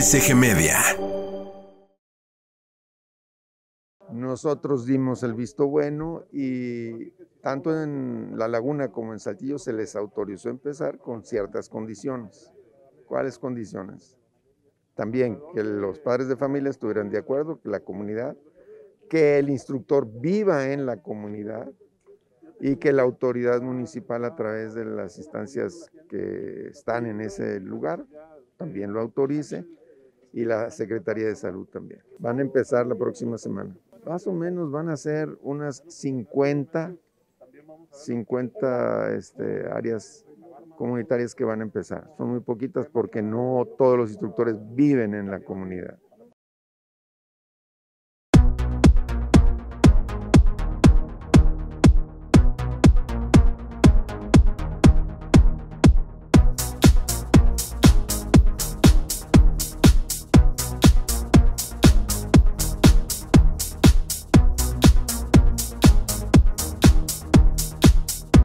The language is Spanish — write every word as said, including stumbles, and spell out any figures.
Producciones Eje Media. Nosotros dimos el visto bueno y tanto en La Laguna como en Saltillo se les autorizó empezar con ciertas condiciones. ¿Cuáles condiciones? También que los padres de familia estuvieran de acuerdo, que la comunidad, que el instructor viva en la comunidad y que la autoridad municipal a través de las instancias que están en ese lugar también lo autorice y la Secretaría de Salud también. Van a empezar la próxima semana. Más o menos van a ser unas cincuenta, cincuenta este, áreas comunitarias que van a empezar. Son muy poquitas porque no todos los instructores viven en la comunidad.